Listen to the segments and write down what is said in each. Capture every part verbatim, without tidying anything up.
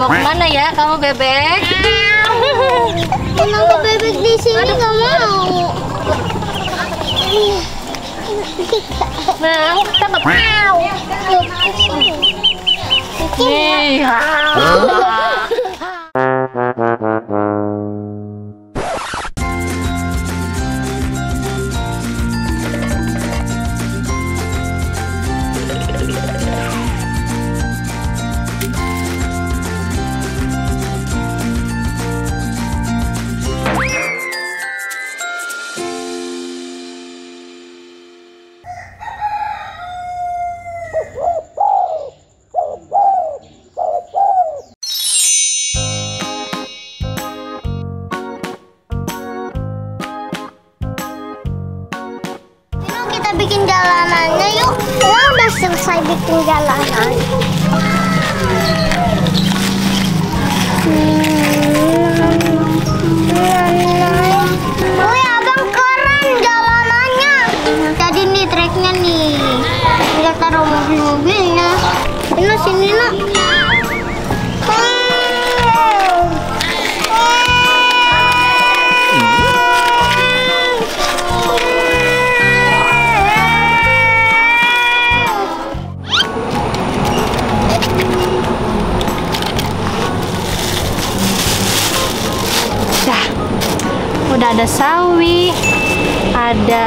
mau kemana ya kamu bebek? Kenapa bebek di sini nggak mau? Nah, kita mau. Nih, bikin jalanannya yuk. Wah, udah selesai bikin jalanan. Wih, abang keren jalanannya. Tadi nih treknya nih. Tinggal taruh mobil-mobilnya. Ini sini nak. Udah ada sawi, ada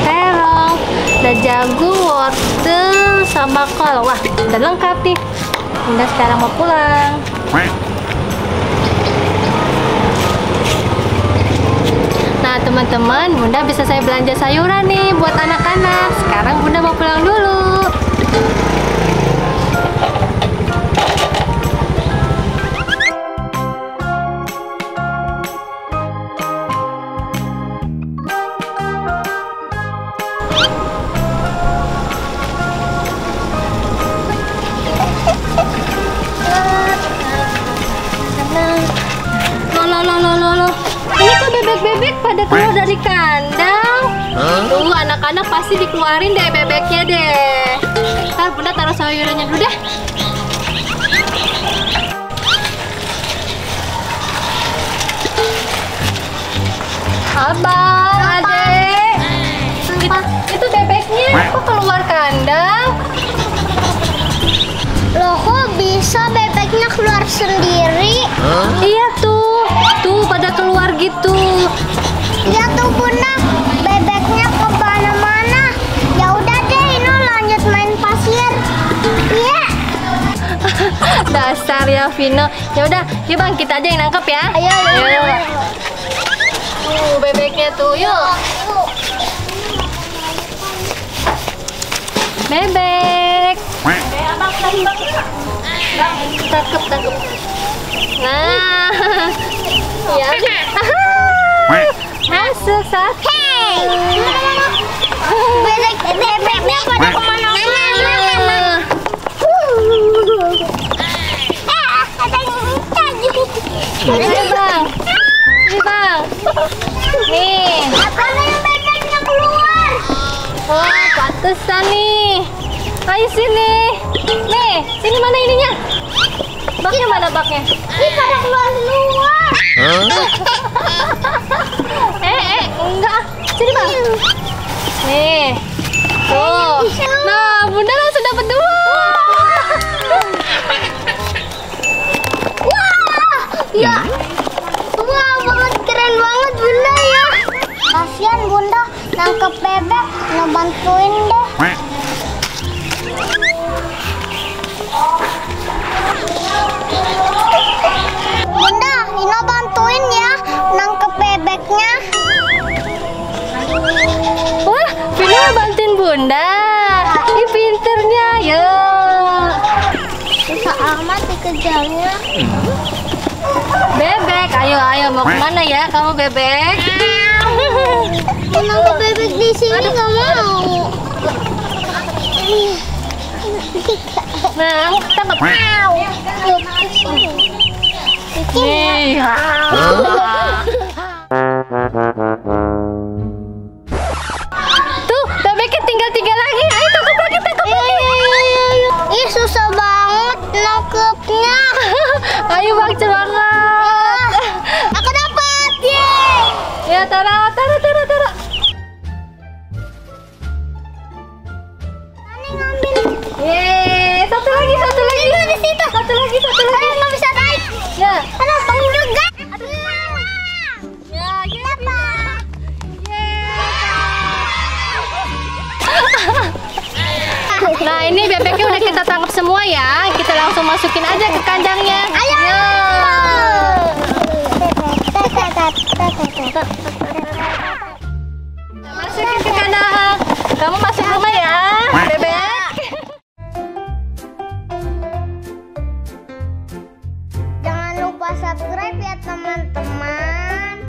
terong, ada jagung, wortel, sama kol. Wah, udah lengkap nih. Bunda sekarang mau pulang. Nah, teman-teman, Bunda bisa saya belanja sayuran nih buat anak-anak. Sekarang Bunda mau pulang dulu. Keluar dari kandang. Tuh, anak-anak pasti dikeluarin deh bebeknya deh. Ntar Bunda taruh sayurannya dulu deh. Abang, adek, itu, itu bebeknya kok keluar kandang? Loh, kok bisa bebeknya keluar sendiri? Huh? Iya tuh, tuh pada keluar gitu. Ya tuh Bunda, bebeknya ke mana-mana. Ya udah deh, Ino lanjut main pasir. Iya. Dasar ya Vino. Ya udah, yuk Bang, kita aja yang nangkep ya. Ayo, ayo. ayo. Uh, bebeknya tuh, yuk. Bebek. Tangkep, tangkep. Nah. Ya. Masuk satu. Hey, bebek bebeknya pada kemana-mana. Ah, ada lagi. Ini Bang, ini Bang. Nih. Apa yang bebeknya keluar? Oh, pantesan nih. Ayo sini. Nih, sini mana ininya? Baknya mana baknya? Ini pada keluar keluar. eh eh enggak, sini Bang. Nih, oh, nah Bunda langsung dapat dua. Wah, ya, wah banget keren banget Bunda ya. Kasian Bunda nangkep bebek, ngebantuin deh. Bunda, Nino bantuin ya nangkep bebeknya. Wah, Vino bantuin Bunda. Ini pinternya, yo. Susah amat dikejarnya. Bebek, ayo, ayo mau kemana ya kamu bebek? Kenapa bebek di sini nggak mau? Nah, kita mau. Nih. Tuh, bebeknya tinggal tiga lagi. Ayo tangkap lagi, tangkap lagi. Ih, susah banget nangkepnya. Satu lagi, satu lagi. Eh, nggak bisa naik. Ya. Halo, bangun juga. Ya, kita. Nah, ini bebeknya udah kita tangkap semua ya. Kita langsung masukin aja ke kandangnya. Ayo. Ya.